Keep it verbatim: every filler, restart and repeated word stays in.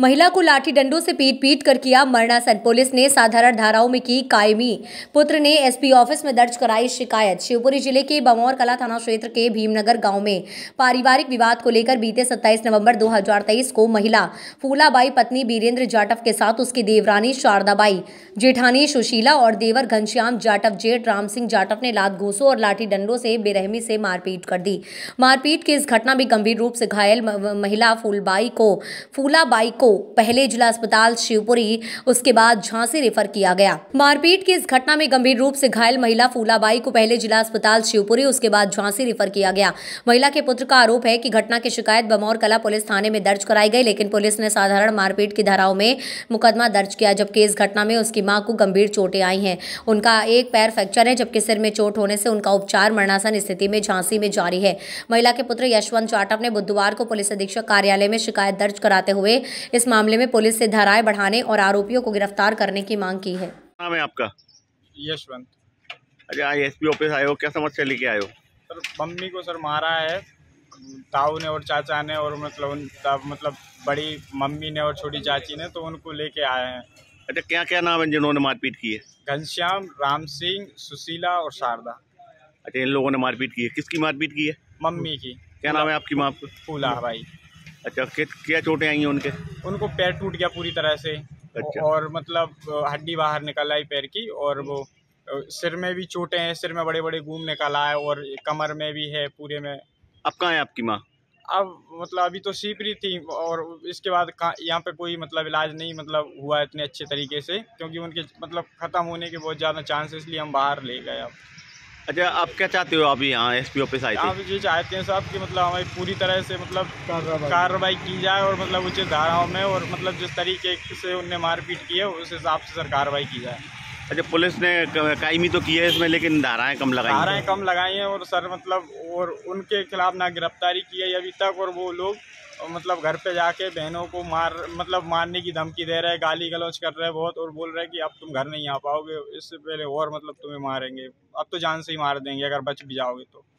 महिला को लाठी डंडों से पीट पीट कर किया मरणासन। पुलिस ने साधारण धाराओं में की कायमी। पुत्र ने एसपी ऑफिस में दर्ज कराई शिकायत। शिवपुरी जिले के बमौर कला थाना क्षेत्र के भीमनगर गांव में पारिवारिक विवाद को लेकर बीते सत्ताईस नवंबर दो हज़ार तेईस को महिला फूलाबाई पत्नी बीरेंद्र जाटव के साथ उसकी देवरानी शारदाबाई, जेठानी सुशीला और देवर घनश्याम जाटव, जेठ राम सिंह जाटव ने लात घूंसों और लाठी डंडों से बेरहमी से मारपीट कर दी। मारपीट की इस घटना में गंभीर रूप से घायल महिला फूलबाई को फूलाबाई को पहले जिला अस्पताल शिवपुरी, उसके बाद झांसी रेफर किया गया। मारपीट की इस घटना में गंभीर रूप से घायल महिला फूलाबाई को पहले जिला अस्पताल शिवपुरी, उसके बाद झांसी रेफर किया गया। महिला के पुत्र का आरोप है कि घटना की शिकायत बमौर कला पुलिस थाने में दर्ज कराई गई, लेकिन पुलिस ने साधारण मारपीट की धाराओं में मुकदमा दर्ज किया, जबकि इस घटना में उसकी मां को गंभीर चोटें आई हैं। उनका एक पैर फ्रैक्चर है, जबकि सिर में चोट होने से उनका उपचार मरणासन स्थिति में झांसी में जारी है। महिला के पुत्र यशवंत जाटव ने बुधवार को पुलिस अधीक्षक कार्यालय में शिकायत दर्ज कराते हुए इस मामले में पुलिस से धाराएं बढ़ाने और आरोपियों को गिरफ्तार करने की मांग की है। नाम है आपका? यशवंत। अच्छा, एसपी ऑफिस आए हो, क्या समस्या लेके आए हो? सर, मम्मी को सर मारा है ताऊ ने और चाचा ने, और मतलब मतलब बड़ी मम्मी ने और छोटी चाची ने, तो उनको लेके आए हैं। अच्छा, क्या क्या नाम है जिन्होंने मारपीट की है? घनश्याम, राम सिंह, सुशीला और शारदा। अच्छा, इन लोगों ने मारपीट की है। किसकी मारपीट की है? मम्मी की। क्या नाम है आपकी माँ? फूलाबाई। अच्छा, क्या चोटें आई हैं उनके? उनको पैर टूट गया पूरी तरह से। अच्छा। और मतलब हड्डी बाहर निकल आई पैर की, और वो सिर में भी चोटें हैं, सिर में बड़े बड़े घूम निकल आए और कमर में भी है पूरे में। अब कहाँ है आपकी माँ? अब मतलब अभी तो शिवपुरी थी, और इसके बाद यहाँ पे कोई मतलब इलाज नहीं मतलब हुआ इतने अच्छे तरीके से, क्योंकि उनके मतलब ख़त्म होने के बहुत ज़्यादा चांस, इसलिए हम बाहर ले गए। अब अच्छा, आप क्या चाहते हो? अभी यहाँ एसपी ऑफिस आए थे। आप ये चाहते हैं साहब कि मतलब हमारी पूरी तरह से मतलब कार्रवाई की जाए, और मतलब उचित धाराओं में, और मतलब जिस तरीके से उनने मारपीट की है उस हिसाब से सर कार्रवाई की जाए। अच्छा, पुलिस ने कायमी तो की है इसमें, लेकिन धाराएं कम लगाई हैं। धाराएं कम लगाई हैं, और सर मतलब और उनके खिलाफ ना गिरफ्तारी की है अभी तक, और वो लोग मतलब घर पे जाके बहनों को मार मतलब मारने की धमकी दे रहे हैं, गाली गलौज कर रहे हैं बहुत, और बोल रहे हैं कि अब तुम घर नहीं आ पाओगे, इससे पहले और मतलब तुम्हें मारेंगे, अब तो जान से ही मार देंगे अगर बच भी जाओगे तो।